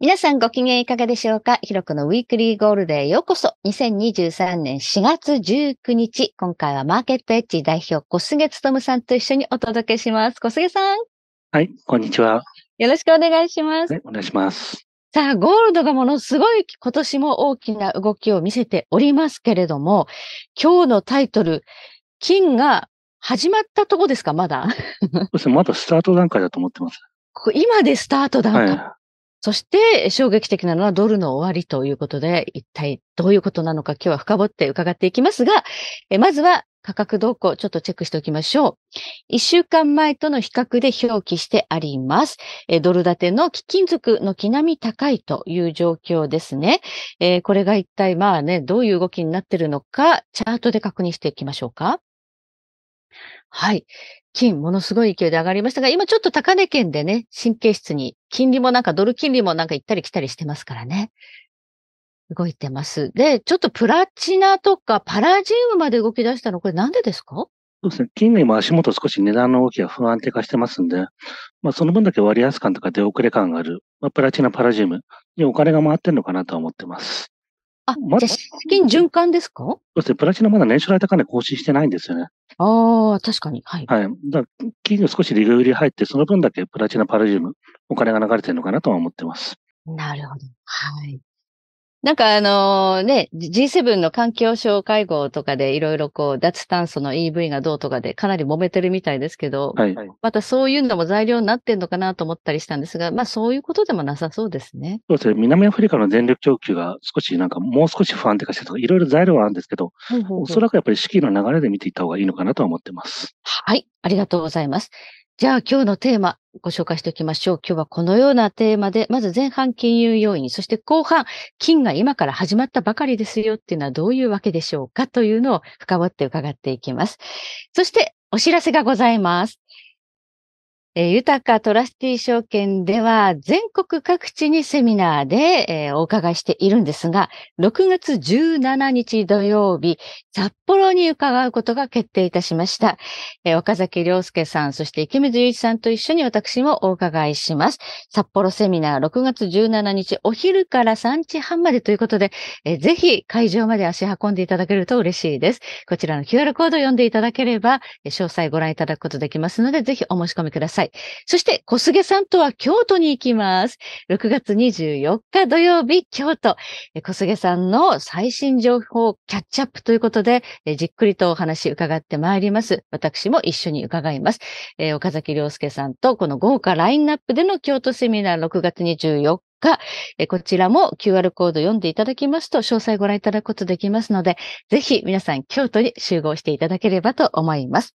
皆さんご機嫌いかがでしょうか。ひろこのウィークリーゴールデーへようこそ。2023年4月19日、今回はマーケットエッジ代表小菅勤さんと一緒にお届けします。小菅さん。はい、こんにちは。よろしくお願いします。はい、お願いします。さあ、ゴールドがものすごい今年も大きな動きを見せておりますけれども、今日のタイトル、金が始まったとこですか、まだ。そうですね、まだスタート段階だと思ってます。今でスタート段階。はい、そして衝撃的なのはドルの終わりということで、一体どういうことなのか今日は深掘って伺っていきますが、まずは価格動向ちょっとチェックしておきましょう。一週間前との比較で表記してあります。ドル建ての貴金属の軒並み高いという状況ですね。これが一体まあね、どういう動きになっているのか、チャートで確認していきましょうか。はい。金、ものすごい勢いで上がりましたが、今ちょっと高値圏でね、神経質に、金利もなんかドル金利もなんか行ったり来たりしてますからね。動いてます。で、ちょっとプラチナとかパラジウムまで動き出したの、これなんでですか？そうですね。近年も足元少し値段の動きが不安定化してますんで、まあその分だけ割安感とか出遅れ感がある、まあ、プラチナ、パラジウムにお金が回ってるのかなとは思ってます。あ、まだ資金循環ですか？そうですね。プラチナまだ年初来高値更新してないんですよね。ああ、確かに。はい。はい。だから金が少し利食い売り入って、その分だけプラチナ、パラジウム、お金が流れてるのかなとは思ってます。なるほど。はい。なんかね、G7 の環境省会合とかでいろいろこう、脱炭素の EV がどうとかでかなり揉めてるみたいですけど、はい、またそういうのも材料になってんのかなと思ったりしたんですが、まあそういうことでもなさそうですね。そうですね。南アフリカの電力供給が少しなんかもう少し不安定化してとか、いろいろ材料はあるんですけど、おそらくやっぱり資金の流れで見ていった方がいいのかなとは思ってます。はい。ありがとうございます。じゃあ今日のテーマご紹介しておきましょう。今日はこのようなテーマで、まず前半金融要因、そして後半金が今から始まったばかりですよっていうのはどういうわけでしょうかというのを深掘って伺っていきます。そしてお知らせがございます。豊かトラスティ証券では全国各地にセミナーで、お伺いしているんですが、6月17日土曜日、札幌に伺うことが決定いたしました。岡崎良介さん、そして池水雄一さんと一緒に私もお伺いします。札幌セミナー6月17日お昼から3時半までということで、ぜひ会場まで足運んでいただけると嬉しいです。こちらの QR コードを読んでいただければ、詳細ご覧いただくことできますので、ぜひお申し込みください。そして小菅さんとは京都に行きます。6月24日土曜日、京都。小菅さんの最新情報キャッチアップということで、じっくりとお話伺ってまいります。私も一緒に伺います。岡崎良介さんとこの豪華ラインナップでの京都セミナー6月24日。こちらも QR コード読んでいただきますと詳細ご覧いただくことできますので、ぜひ皆さん京都に集合していただければと思います。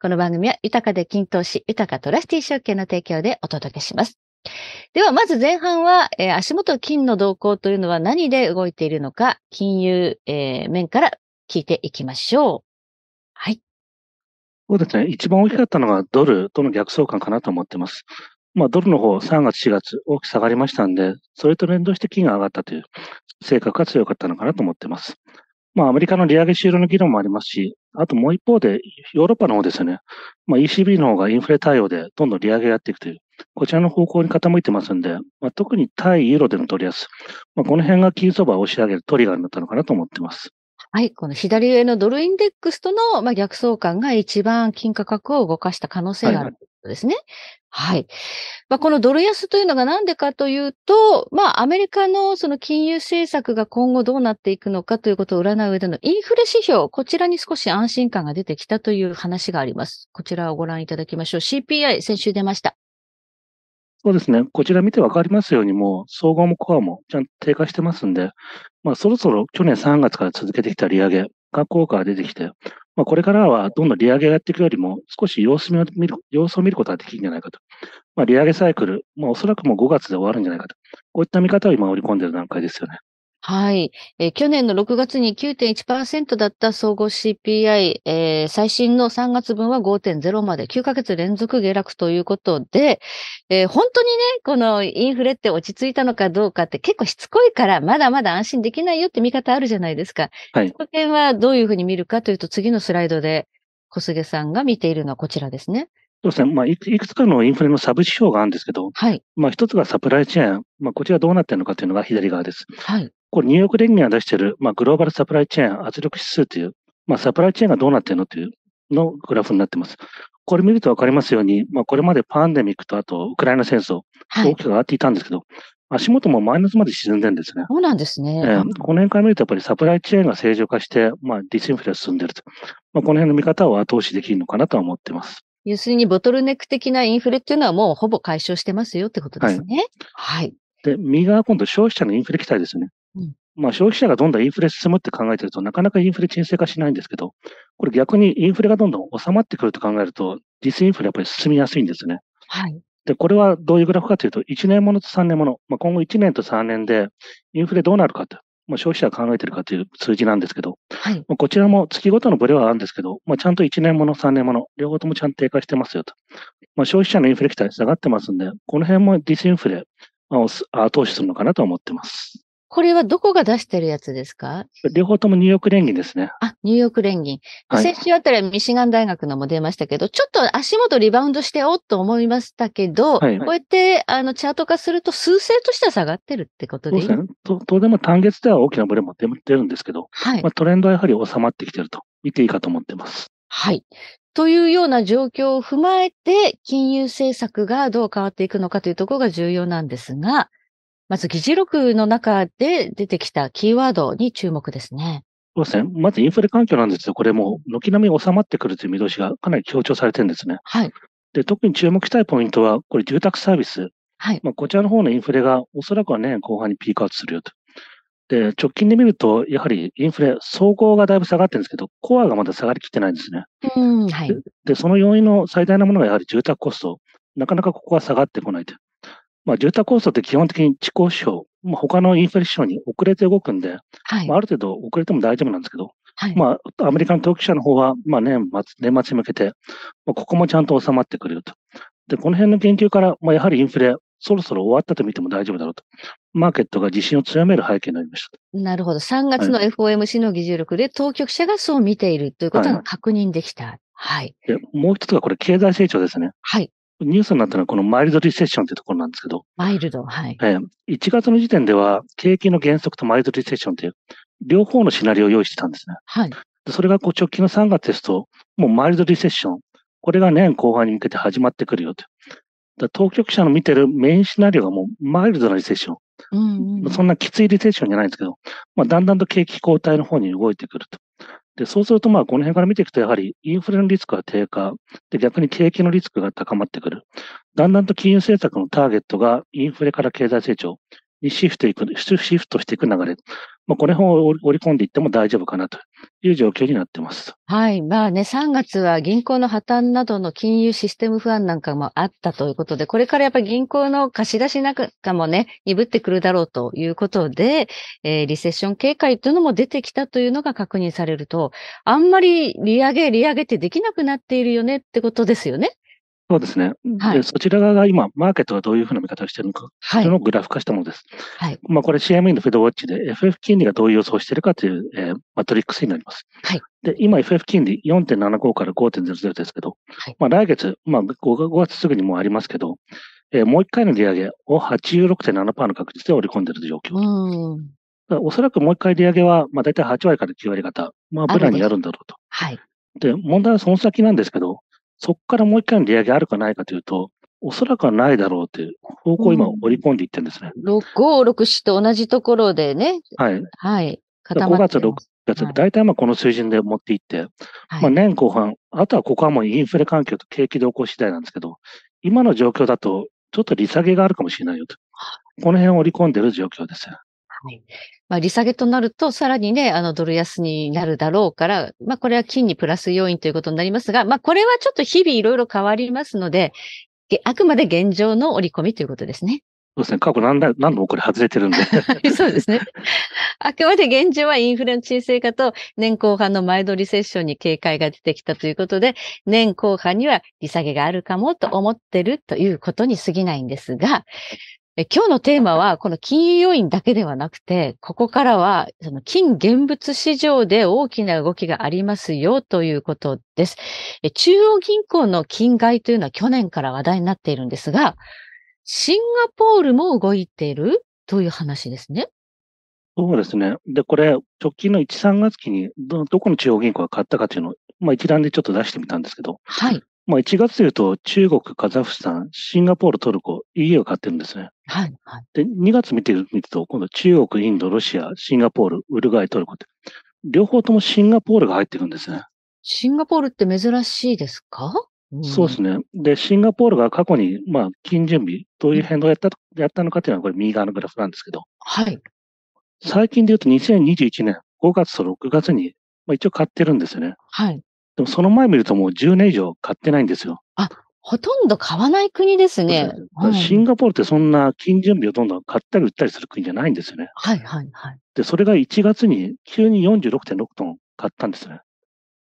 この番組は豊かで金投資、豊かトラスティ証券の提供でお届けします。ではまず前半は、足元金の動向というのは何で動いているのか、金融、面から聞いていきましょう。はい。そうですね。一番大きかったのがドルとの逆相関かなと思っています。まあ、ドルの方、3月、4月、大きく下がりましたんで、それと連動して金が上がったという性格が強かったのかなと思っています。まあ、アメリカの利上げ終了の議論もありますし、あともう一方で、ヨーロッパの方ですよね。まあ、ECB の方がインフレ対応でどんどん利上げをやっていくという、こちらの方向に傾いてますんで、まあ、特に対ユーロでの取り安、まあ、この辺が金相場を押し上げるトリガーになったのかなと思っています。はい。この左上のドルインデックスとの、まあ、逆相関が一番金価格を動かした可能性があるということですね。はい、はい。まあ、このドル安というのが何でかというと、まあ、アメリカのその金融政策が今後どうなっていくのかということを占う上でのインフレ指標、こちらに少し安心感が出てきたという話があります。こちらをご覧いただきましょう。CPI、先週出ました。そうですね。こちら見てわかりますように、もう、総合もコアもちゃんと低下してますんで、まあ、そろそろ去年3月から続けてきた利上げが効果が出てきて、まあ、これからはどんどん利上げをやっていくよりも、少し様子を見ることができるんじゃないかと。まあ、利上げサイクル、まあ、おそらくもう5月で終わるんじゃないかと。こういった見方を今織り込んでいる段階ですよね。はい。去年の6月に 9.1% だった総合 CPI、最新の3月分は 5.0 まで9ヶ月連続下落ということで、本当にね、このインフレって落ち着いたのかどうかって結構しつこいから、まだまだ安心できないよって見方あるじゃないですか。はい。その辺はどういうふうに見るかというと、次のスライドで小菅さんが見ているのはこちらですね。そうですね。まあ、いくつかのインフレのサブ指標があるんですけど、はい。まあ、一つがサプライチェーン。まあ、こちらどうなっているのかというのが左側です。はい。これ、ニューヨーク連銀が出している、まあ、グローバルサプライチェーン圧力指数という、まあ、サプライチェーンがどうなっているのというのグラフになっています。これ見るとわかりますように、まあ、これまでパンデミックとあとウクライナ戦争、大きく上がっていたんですけど、はい、足元もマイナスまで沈んでるんですね。そうなんですね。この辺から見るとやっぱりサプライチェーンが正常化して、まあ、ディスインフレが進んでいると。まあ、この辺の見方を後押しできるのかなとは思っています。要するにボトルネック的なインフレっていうのはもうほぼ解消してますよってことですね。はい。はい、で、右側今度消費者のインフレ期待ですね。うん。まあ、消費者がどんどんインフレ進むって考えてると、なかなかインフレ沈静化しないんですけど、これ逆にインフレがどんどん収まってくると考えると、ディスインフレやっぱり進みやすいんですね。はい。で、これはどういうグラフかというと、1年ものと3年もの、まあ、今後1年と3年でインフレどうなるかと、まあ、消費者が考えてるかという数字なんですけど、はい。こちらも月ごとのブレはあるんですけど、まあ、ちゃんと1年もの、3年もの、両方ともちゃんと低下してますよと。まあ、消費者のインフレ期待下がってますんで、この辺もディスインフレを後押しするのかなと思ってます。これはどこが出してるやつですか？両方ともニューヨーク連銀ですね。あ、ニューヨーク連銀。先週あたりはミシガン大学のも出ましたけど、はい、ちょっと足元リバウンドしておっと思いましたけど、はい、こうやってチャート化すると数勢としては下がってるってことでいい？そうですね。当然も単月では大きなブレも出るんですけど、はい、まあ、トレンドはやはり収まってきてると見ていいかと思ってます。はい。というような状況を踏まえて、金融政策がどう変わっていくのかというところが重要なんですが、まず議事録の中で出てきたキーワードに注目ですね。そうですね。まずインフレ環境なんですけど、これも軒並み収まってくるという見通しがかなり強調されてるんですね。はい。で、特に注目したいポイントは、これ住宅サービス。はい。まあ、こちらの方のインフレがおそらくは年後半にピークアウトするよと。で、直近で見ると、やはりインフレ、総合がだいぶ下がってるんですけど、コアがまだ下がりきってないんですね。うん。はい。で、その要因の最大なものがやはり住宅コスト。なかなかここは下がってこないと。まあ、住宅コストって基本的に地価指標、まあ、他のインフレ指標に遅れて動くんで、はい、まあ、ある程度遅れても大丈夫なんですけど、はい、まあ、アメリカの当局者の方は、まあ、年末に向けて、まあ、ここもちゃんと収まってくれると。で、この辺の研究から、まあ、やはりインフレ、そろそろ終わったと見ても大丈夫だろうと。マーケットが自信を強める背景になりました。なるほど。3月の FOMC の議事録で当局者がそう見ているということが確認できた。はい。はい、で、もう一つがこれ、経済成長ですね。はい。ニュースになったのはこのマイルドリセッションというところなんですけど。マイルド、はい。1月の時点では、景気の減速とマイルドリセッションという、両方のシナリオを用意してたんですね。はい。で、それがこう直近の3月ですと、もうマイルドリセッション、これが年後半に向けて始まってくるよと。だ、当局者の見てるメインシナリオがもうマイルドなリセッション。うん、うん。そんなきついリセッションじゃないんですけど、まあ、だんだんと景気後退の方に動いてくると。で、そうすると、まあ、この辺から見ていくと、やはりインフレのリスクは低下で、逆に景気のリスクが高まってくる。だんだんと金融政策のターゲットがインフレから経済成長にシフトしていく流れ。まあ、この辺を織り込んでいっても大丈夫かなという状況になってます。はい。まあね、3月は銀行の破綻などの金融システム不安なんかもあったということで、これからやっぱり銀行の貸し出しなんかもね、鈍ってくるだろうということで、リセッション警戒というのも出てきたというのが確認されると、あんまり利上げってできなくなっているよねってことですよね。そうですね。はい、で、そちら側が今、マーケットがどういうふうな見方をしているのか、はい、のをグラフ化したものです。はい。まあ、これ CME のフェドウォッチで FF 金利がどういう予想しているかという、マトリックスになります。はい。で、今 FF 金利 4.75 から 5.00 ですけど、はい、まあ、来月、まあ、5月すぐにもありますけど、もう1回の利上げを 86.7% の確率で織り込んでいる状況。おそらくもう1回利上げは、まあ、大体8割から9割方、まあ、ブラにやるんだろうと。はい。で、問題はその先なんですけど、そこからもう一回の利上げあるかないかというと、おそらくはないだろうという方向を今織り込んでいってるんですね。うん、5、6、7と同じところでね。はい。はい。固まってます。5月、6月、大体まあこの水準で持っていって、はい、まあ年後半、あとはここはもうインフレ環境と景気動向次第なんですけど、今の状況だと、ちょっと利下げがあるかもしれないよと。この辺を織り込んでいる状況です。はい。まあ、利下げとなると、さらにね、ドル安になるだろうから、まあ、これは金にプラス要因ということになりますが、まあ、これはちょっと日々いろいろ変わりますので、あくまで現状の織り込みということですね。そうですね。過去何度もこれ外れてるんで。そうですね。あくまで現状はインフレの沈静化と年後半のマイルドリセッションに警戒が出てきたということで、年後半には利下げがあるかもと思ってるということに過ぎないんですが、今日のテーマはこの金融要因だけではなくて、ここからはその金現物市場で大きな動きがありますよということです。中央銀行の金買いというのは去年から話題になっているんですが、シンガポールも動いているという話ですね。そうですね。で、これ直近の1、3月期に どこの中央銀行が買ったかというのを、一覧でちょっと出してみたんですけど、はい。1月でいうと、中国、カザフスタン、シンガポール、トルコ、EU が買ってるんですね。はいはい、で、2月見てると、今度中国、インド、ロシア、シンガポール、ウルグアイ、トルコって、両方ともシンガポールが入ってるんですね。シンガポールって珍しいですか？そうですね。で、シンガポールが過去に、金準備、どういう変動をやったのかというのは、これ右側のグラフなんですけど、はい。最近でいうと、2021年5月と6月に、一応買ってるんですよね。はい。でもその前見るともう10年以上買ってないんですよ。あ、ほとんど買わない国ですね。シンガポールってそんな金準備をどんどん買ったり売ったりする国じゃないんですよね。はいはいはい。で、それが1月に急に 46.6 トン買ったんですね。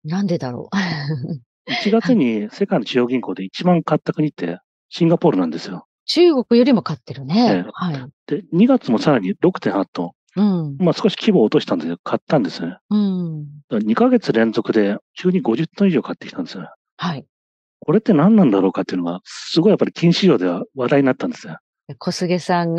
なんでだろう。1月に世界の中央銀行で一番買った国ってシンガポールなんですよ。中国よりも買ってるね。はい。で、2月もさらに 6.8 トン。うん、少し規模を落としたんですけど、買ったんですね。うん、2ヶ月連続で急に50トン以上買ってきたんですよ。はい。これって何なんだろうかっていうのが、すごいやっぱり金市場では話題になったんですよ。小菅探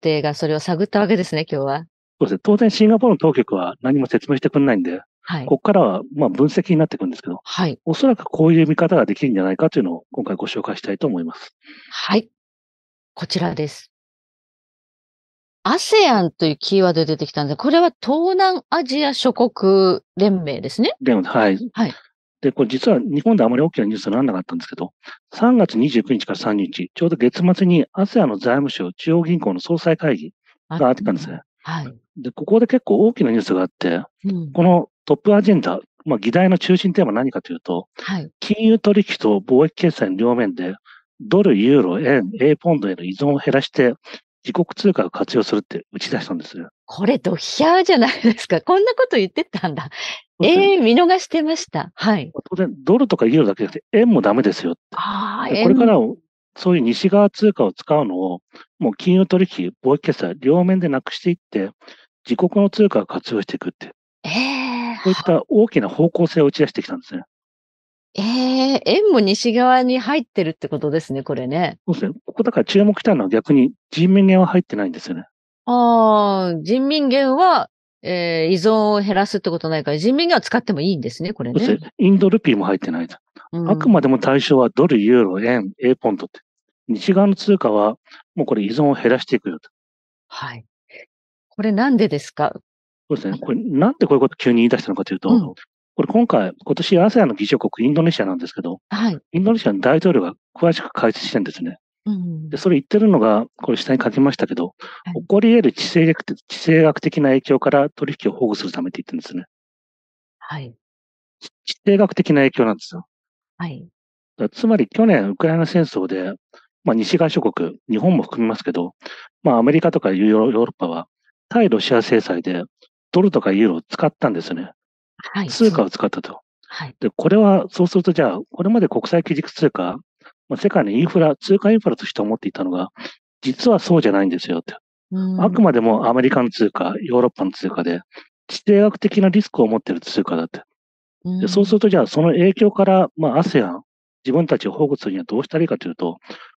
偵がそれを探ったわけですね、今日は。そうですね。当然シンガポールの当局は何も説明してくれないんで、はい、ここからは分析になっていくんですけど、はい、おそらくこういう見方ができるんじゃないかというのを今回ご紹介したいと思います。はい。こちらです。ASEAN というキーワードで出てきたんですが、これは東南アジア諸国連盟ですね。はい。はい。で、これ実は日本であまり大きなニュースにならなかったんですけど、3月29日から30日、ちょうど月末に ASEAN の財務省中央銀行の総裁会議があってたんですね。はい。で、ここで結構大きなニュースがあって、うん、このトップアジェンダ、議題の中心テーマは何かというと、はい、金融取引と貿易決済の両面で、ドル、ユーロ、円、英ポンドへの依存を減らして、自国通貨を活用するって打ち出したんですよ。これドヒャーじゃないですか。こんなこと言ってたんだ。見逃してました。はい。当然、ドルとかユーロだけじゃなくて、円もダメですよって。これからそういう西側通貨を使うのを、もう金融取引、貿易決済、両面でなくしていって、自国の通貨を活用していくって。こういった大きな方向性を打ち出してきたんですね。円も西側に入ってるってことですね、これね。そうですね。ここだから注目したのは逆に人民元は入ってないんですよね。人民元は、依存を減らすってことないから、人民元は使ってもいいんですね、これね。そうですね。インドルピーも入ってないと。うん、あくまでも対象はドル、ユーロ、円、英ポンドって。西側の通貨は、もうこれ依存を減らしていくよと。はい。これなんでですか？そうですね。これなんでこういうこと急に言い出したのかというと、これ今年 ASEAN の議長国インドネシアなんですけど、はい、インドネシアの大統領が詳しく解説してるんですね。で、それ言ってるのが、これ下に書きましたけど、はい、起こり得る地政学的な影響から取引を保護するためって言ってるんですね。はい。地政学的な影響なんですよ。はい。つまり去年、ウクライナ戦争で、西側諸国、日本も含みますけど、アメリカとかヨーロッパは、対ロシア制裁でドルとかユーロを使ったんですよね。はい、通貨を使ったと。はい、で、これは、そうすると、じゃあ、これまで国際基軸通貨、世界の通貨インフラとして思っていたのが、実はそうじゃないんですよって。あくまでもアメリカの通貨、ヨーロッパの通貨で、地政学的なリスクを持っている通貨だって。で、そうすると、じゃあ、その影響から、ASEAN、自分たちを保護するにはどうしたらいいかというと、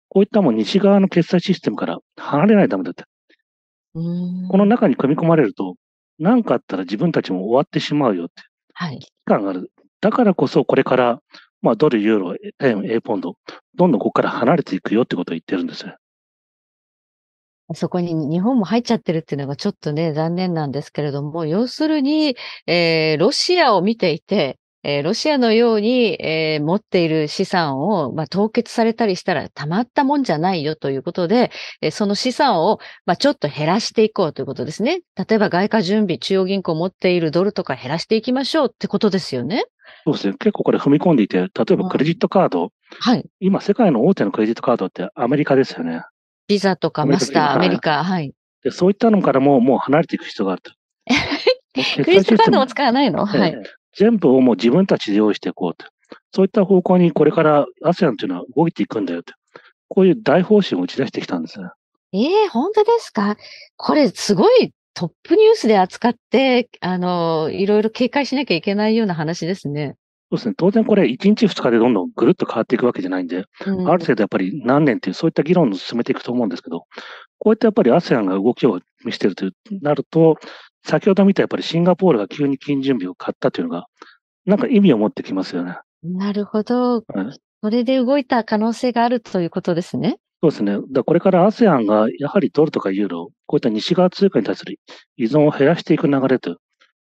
こういった西側の決済システムから離れないためだって。この中に組み込まれると、何かあったら自分たちも終わってしまうよって。はい。期間がある。だからこそ、これから、ドル、ユーロ、円、英ポンド、どんどんここから離れていくよってことを言ってるんですね。そこに日本も入っちゃってるっていうのがちょっとね、残念なんですけれども、要するに、ロシアを見ていて、ロシアのように、持っている資産を、凍結されたりしたらたまったもんじゃないよということで、その資産を、ちょっと減らしていこうということですね。例えば外貨準備、中央銀行持っているドルとか減らしていきましょうってことですよね。そうですね。結構これ踏み込んでいて、例えばクレジットカード。はい。今世界の大手のクレジットカードってアメリカですよね。ビザとかマスター、アメリカ。はい。で、そういったのからもう離れていく必要があると。クレジットカードも使わないの？はい。全部をもう自分たちで用意していこうと。そういった方向にこれから ASEAN というのは動いていくんだよと。こういう大方針を打ち出してきたんですね。本当ですか？これすごいトップニュースで扱って、いろいろ警戒しなきゃいけないような話ですね。そうですね。当然これ1日2日でどんどんぐるっと変わっていくわけじゃないんで、ある程度やっぱり何年っていうそういった議論を進めていくと思うんですけど、こうやってやっぱり ASEAN が動きを見せているとなると、先ほど見たやっぱりシンガポールが急に金準備を買ったというのが、なんか意味を持ってきますよね。なるほど。それで動いた可能性があるということですね。そうですね。これから ASEAN がやはりドルとかユーロ、こういった西側通貨に対する依存を減らしていく流れと、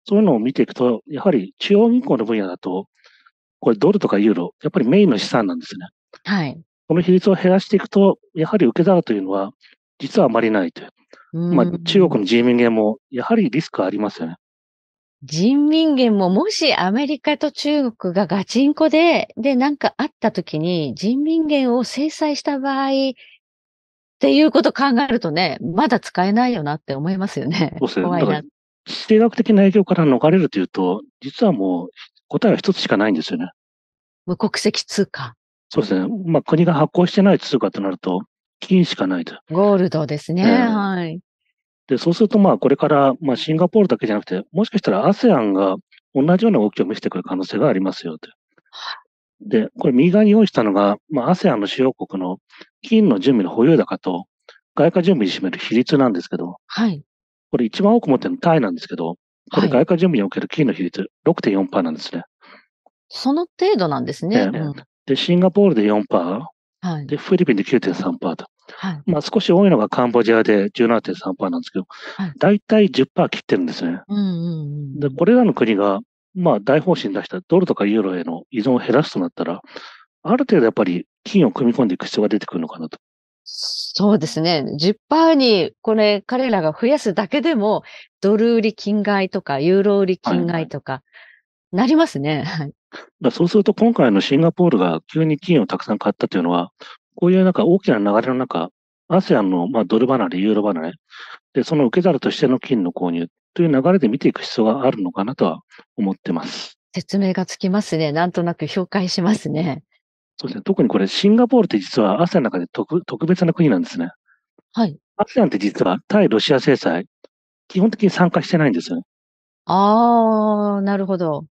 そういうのを見ていくと、やはり中央銀行の分野だと、これドルとかユーロ、やっぱりメインの資産なんですね。はい。この比率を減らしていくと、やはり受け皿というのは、実はあまりないという。中国の人民元も、やはりリスクありますよね。人民元ももしアメリカと中国がガチンコでなんかあったときに、人民元を制裁した場合っていうことを考えるとね、まだ使えないよなって思いますよね。そうですね。怖いな。地政学的な影響から逃れるというと、実はもう答えは一つしかないんですよね。無国籍通貨。そうですね。国が発行してない通貨となると、金しかないと。ゴールドですね。はい。で、そうすると、これから、シンガポールだけじゃなくて、もしかしたら ASEAN が同じような動きを見せてくる可能性がありますよと。で、これ右側に用意したのが、ASEAN の主要国の金の準備の保有高と、外貨準備に占める比率なんですけど、はい。これ一番多く持ってるのタイなんですけど、これ外貨準備における金の比率 6.4% なんですね。その程度なんですね。で、シンガポールで 4%、はい、で、フィリピンで 9.3% と。はい、少し多いのがカンボジアで 17.3% なんですけど、大体 10% 切ってるんですね。で、これらの国が、大方針出したドルとかユーロへの依存を減らすとなったら、ある程度やっぱり金を組み込んでいく必要が出てくるのかなと。そうですね。10% に、これ、彼らが増やすだけでも、ドル売り金買いとか、ユーロ売り金買いとか、なりますね。そうすると、今回のシンガポールが急に金をたくさん買ったというのは、こういうなんか大きな流れの中、ASEAN のドル離れ、ユーロ離れ、で、その受け皿としての金の購入という流れで見ていく必要があるのかなとは思ってます。説明がつきますね。なんとなく評価しますね。そうですね。特にこれ、シンガポールって実は ASEAN の中で特別な国なんですね。はい。ASEAN って実は対ロシア制裁、基本的に参加してないんですよね。ああ、なるほど。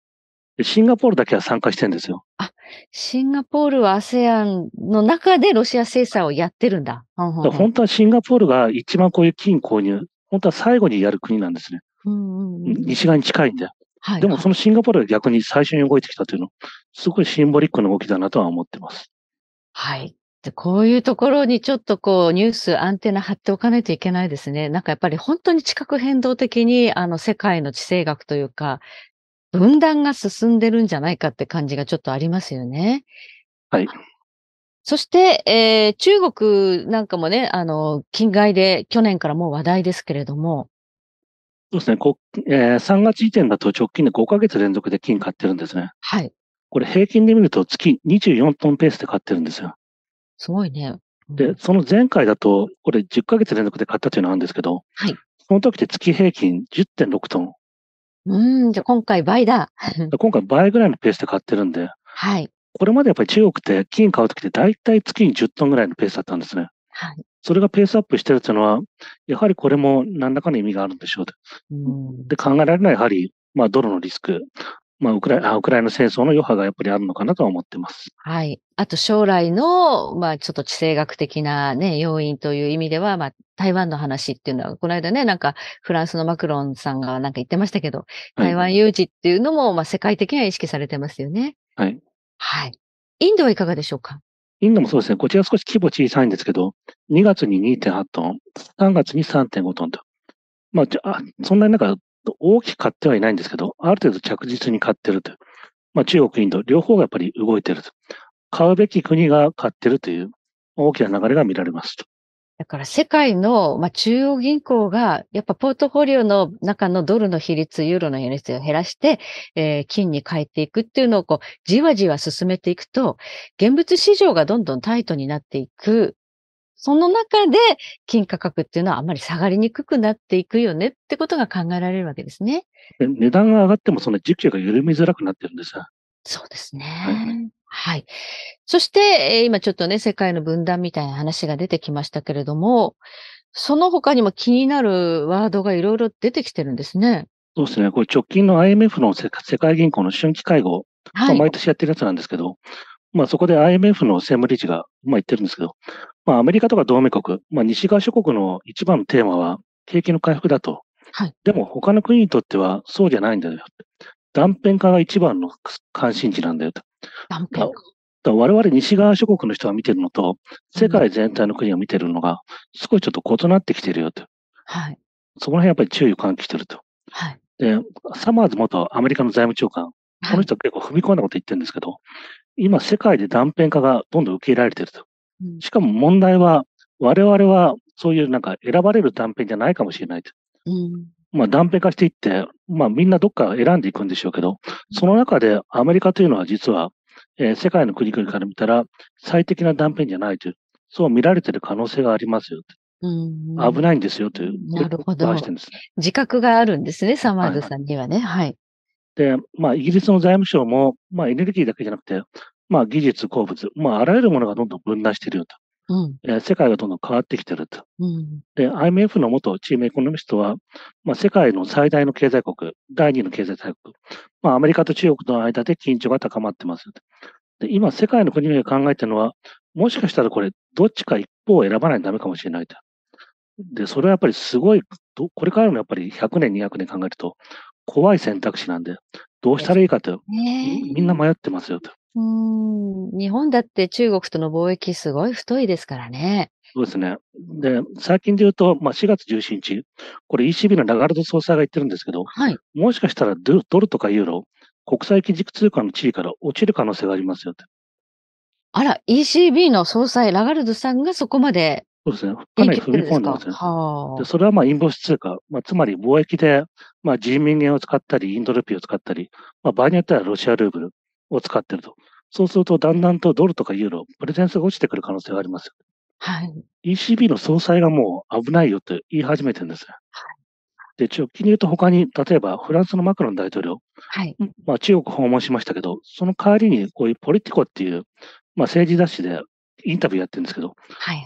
シンガポールだけは参加してるんですよ。あ、シンガポールは ASEAN の中でロシア制裁をやってるんだ。本当はシンガポールが一番こういう金購入、本当は最後にやる国なんですね。西側に近いんで。はい、でもそのシンガポールが逆に最初に動いてきたというの、すごいシンボリックな動きだなとは思ってます。はい。で、こういうところにちょっとこうニュース、アンテナ張っておかないといけないですね。なんかやっぱり本当に地殻変動的に世界の地政学というか、分断が進んでるんじゃないかって感じがちょっとありますよね。はい。そして、中国なんかもね、近外で去年からもう話題ですけれども。そうですね。3月時点だと直近で5ヶ月連続で金買ってるんですね。はい。これ平均で見ると月24トンペースで買ってるんですよ。すごいね。で、その前回だと、これ10ヶ月連続で買ったというのなんですけど、はい。その時って月平均 10.6 トン。じゃあ今回倍だ。今回倍ぐらいのペースで買ってるんで、はい、これまでやっぱり中国って金買うときって大体月に10トンぐらいのペースだったんですね。はい、それがペースアップしてるというのは、やはりこれも何らかの意味があるんでしょうと。で、考えられないやはり、ドルのリスク、ウクライナ戦争の余波がやっぱりあるのかなとは思ってます。はい。あと将来の、ちょっと地政学的なね、要因という意味では、台湾の話っていうのは、この間ね、なんか、フランスのマクロンさんがなんか言ってましたけど、台湾有事っていうのも、世界的には意識されてますよね。はい。はい。インドはいかがでしょうか？インドもそうですね。こちら少し規模小さいんですけど、2月に 2.8 トン、3月に 3.5 トンと。そんなになんか、大きく買ってはいないんですけど、ある程度着実に買ってると。中国、インド、両方がやっぱり動いてると。買うべき国が買ってるという大きな流れが見られますと。だから世界の、中央銀行が、やっぱポートフォリオの中のドルの比率、ユーロの比率を減らして、金に変えていくっていうのをじわじわ進めていくと、現物市場がどんどんタイトになっていく。その中で金価格っていうのはあまり下がりにくくなっていくよねってことが考えられるわけですね。値段が上がってもその需給が緩みづらくなってるんですよ。そうですね。はい、はい。そして、今ちょっとね、世界の分断みたいな話が出てきましたけれども、その他にも気になるワードがいろいろ出てきてるんですね。そうですね。これ直近の IMF の世界銀行の春季会合、はい、毎年やってるやつなんですけど、そこで IMF の専務理事が、言ってるんですけど、アメリカとか同盟国、西側諸国の一番のテーマは景気の回復だと。はい、でも他の国にとってはそうじゃないんだよ。断片化が一番の関心事なんだよと。断片化。我々西側諸国の人が見てるのと、世界全体の国が見てるのが、少しちょっと異なってきてるよと。はい、そこら辺やっぱり注意を喚起してると。はい、で、サマーズ元アメリカの財務長官、この人は結構踏み込んだこと言ってるんですけど、今世界で断片化がどんどん受け入れられてると。しかも問題は、我々はそういうなんか選ばれる断片じゃないかもしれないと。断片化していって、みんなどっか選んでいくんでしょうけど、その中でアメリカというのは実は、世界の国々から見たら最適な断片じゃないという、そう見られている可能性がありますよと。危ないんですよという。なるほど。自覚があるんですね、サマーズさんにはね。はい。で、イギリスの財務省も、エネルギーだけじゃなくて、技術、鉱物、あらゆるものがどんどん分断しているよと。世界がどんどん変わってきてると。で、IMF の元チームエコノミストは、世界の最大の経済国、第2の経済大国、アメリカと中国の間で緊張が高まってますよと。で、今、世界の国々が考えているのは、もしかしたらこれ、どっちか一方を選ばないとダメかもしれないと。で、それはやっぱりすごい、これからのやっぱり100年、200年考えると、怖い選択肢なんで、どうしたらいいかと、みんな迷ってますよと。日本だって中国との貿易すごい太いですからね。そうですね。で、最近で言うと、4月17日、これ ECB のラガルド総裁が言ってるんですけど、はい、もしかしたらドルとかユーロ、国際基軸通貨の地位から落ちる可能性がありますよって。あら、ECB の総裁、ラガルドさんがそこまで。そうですね。かなり踏み込んでますね。で、それはインボイス通貨、つまり貿易で、人民元を使ったり、インドルピーを使ったり、場合によってはロシアルーブルを使ってると。そうすると、だんだんとドルとかユーロ、プレゼンスが落ちてくる可能性がありますよ。はい。ECB の総裁がもう危ないよって言い始めてるんですよ。はい。で、直近に言うと他に、例えばフランスのマクロン大統領、はい。中国訪問しましたけど、その代わりにこういうポリティコっていう、政治雑誌でインタビューやってるんですけど、はい。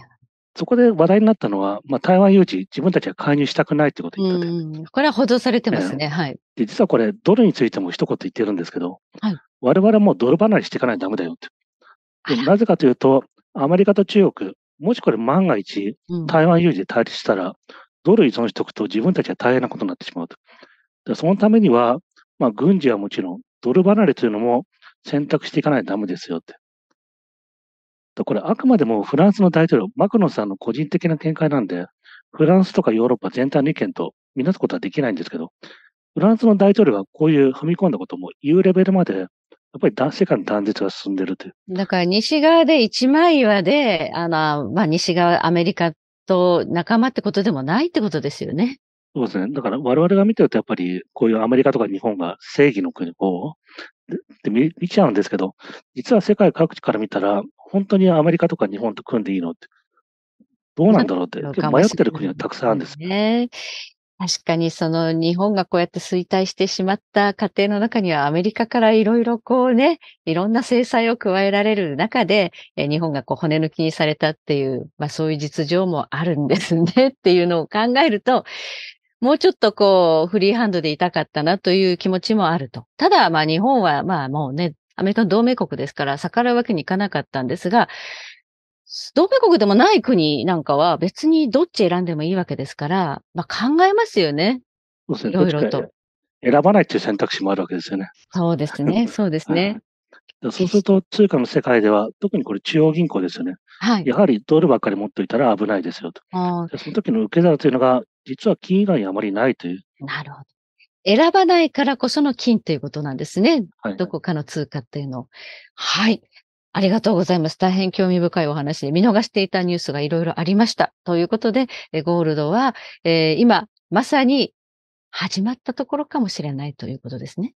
そこで話題になったのは、台湾有事、自分たちは介入したくないってことを言ったで。これは報道されてますね。はい。で、実はこれ、ドルについても一言言ってるんですけど、はい。我々はもうドル離れしていかないとダメだよって。なぜかというと、アメリカと中国、もしこれ万が一、台湾有事で対立したら、ドル依存しておくと自分たちは大変なことになってしまうと。で、そのためには、軍事はもちろん、ドル離れというのも選択していかないとダメですよって。これ、あくまでもフランスの大統領、マクロンさんの個人的な見解なんで、フランスとかヨーロッパ全体の意見と見なすことはできないんですけど、フランスの大統領がこういう踏み込んだことも言うレベルまで、やっぱり世界の断絶が進んでるという。だから西側で一枚岩で、西側、アメリカと仲間ってことでもないってことですよね。そうですね。だから我々が見てるとやっぱりこういうアメリカとか日本が正義の国を見ちゃうんですけど、実は世界各地から見たら本当にアメリカとか日本と組んでいいのって、どうなんだろうって迷ってる国はたくさんあるんですね。確かにその日本がこうやって衰退してしまった過程の中にはアメリカからいろいろこうね、いろんな制裁を加えられる中で、日本がこう骨抜きにされたっていう、そういう実情もあるんですねっていうのを考えると、もうちょっとこう、フリーハンドでいたかったなという気持ちもあると。ただ、日本はもうね、アメリカの同盟国ですから逆らうわけにいかなかったんですが、同盟国でもない国なんかは別にどっち選んでもいいわけですから、考えますよね。そうですね。いろいろと。選ばないという選択肢もあるわけですよね。そうですね。そうですね。そうすると、通貨の世界では、特にこれ中央銀行ですよね。はい。やはりドルばっかり持っておいたら危ないですよと。その時の受け皿というのが、実は金以外にあまりないという。なるほど。選ばないからこその金ということなんですね。はい、どこかの通貨っていうのを。はい。ありがとうございます。大変興味深いお話で見逃していたニュースがいろいろありました。ということで、ゴールドは、今まさに始まったところかもしれないということですね。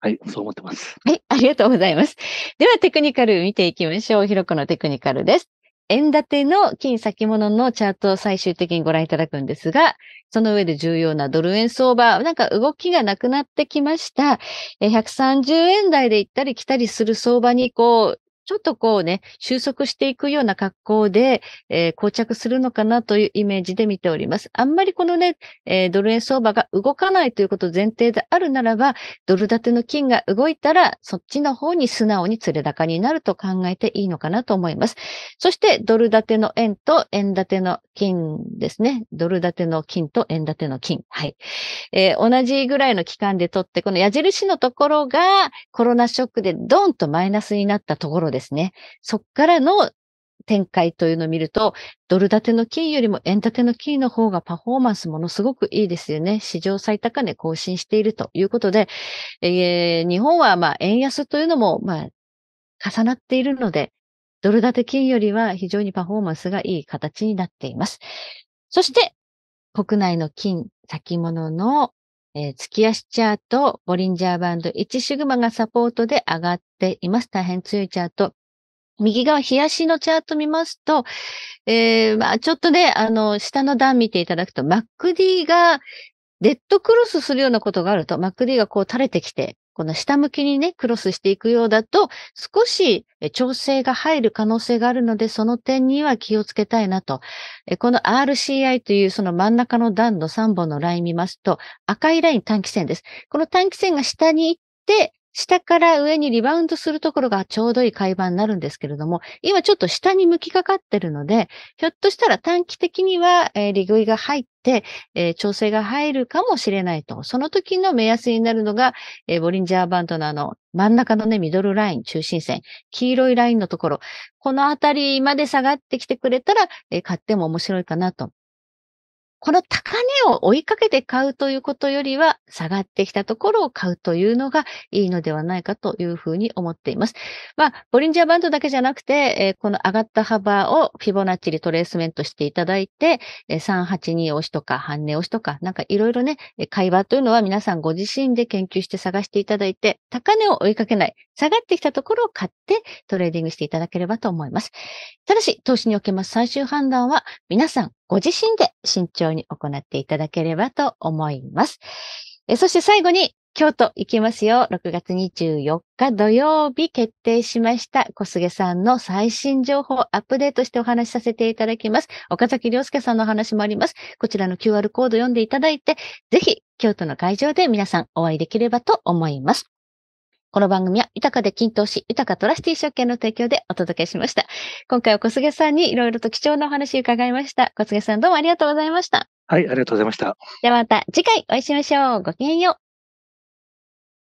はい、そう思ってます。はい、ありがとうございます。ではテクニカル見ていきましょう。ひろこのテクニカルです。円建ての金先物のチャートを最終的にご覧いただくんですが、その上で重要なドル円相場、なんか動きがなくなってきました。130円台で行ったり来たりする相場にこう、ちょっとこうね、収束していくような格好で、膠着するのかなというイメージで見ております。あんまりこのね、ドル円相場が動かないということ前提であるならば、ドル建ての金が動いたら、そっちの方に素直に連れ高になると考えていいのかなと思います。そして、ドル建ての円と円建ての金ですね。ドル建ての金と円建ての金。はい。同じぐらいの期間で取って、この矢印のところがコロナショックでドンとマイナスになったところですね。そっからの展開というのを見ると、ドル建ての金よりも円建ての金の方がパフォーマンスものすごくいいですよね。史上最高値更新しているということで、日本はまあ円安というのもまあ重なっているので、ドル建て金よりは非常にパフォーマンスがいい形になっています。そして、国内の金先物の月足チャート、ボリンジャーバンド1シグマがサポートで上がっています。大変強いチャート。右側、日足のチャート見ますと、まあちょっとね、下の段見ていただくと、MACD がデッドクロスするようなことがあると、MACD がこう垂れてきて、この下向きにね、クロスしていくようだと、少し調整が入る可能性があるので、その点には気をつけたいなと。この RCI というその真ん中の段の3本のライン見ますと、赤いライン短期線です。この短期線が下に行って、下から上にリバウンドするところがちょうどいい買い場になるんですけれども、今ちょっと下に向きかかってるので、ひょっとしたら短期的には利食いが入って、調整が入るかもしれないと。その時の目安になるのが、ボリンジャーバンドの真ん中のね、ミドルライン、中心線、黄色いラインのところ、このあたりまで下がってきてくれたら、買っても面白いかなと。この高値を追いかけて買うということよりは、下がってきたところを買うというのがいいのではないかというふうに思っています。まあ、ボリンジャーバンドだけじゃなくて、この上がった幅をフィボナッチにトレースメントしていただいて、382押しとか、半値押しとか、なんかいろいろね、買い場というのは皆さんご自身で研究して探していただいて、高値を追いかけない、下がってきたところを買ってトレーディングしていただければと思います。ただし、投資におけます最終判断は皆さん、ご自身で慎重に行っていただければと思います。そして最後に、京都行きますよ。6月24日土曜日決定しました。小菅さんの最新情報をアップデートしてお話しさせていただきます。岡崎良介さんのお話もあります。こちらの QR コード読んでいただいて、ぜひ京都の会場で皆さんお会いできればと思います。この番組は豊かで均等し、豊かトラスティー証券の提供でお届けしました。今回は小菅さんにいろいろと貴重なお話を伺いました。小菅さんどうもありがとうございました。はい、ありがとうございました。ではまた次回お会いしましょう。ごきげんよう。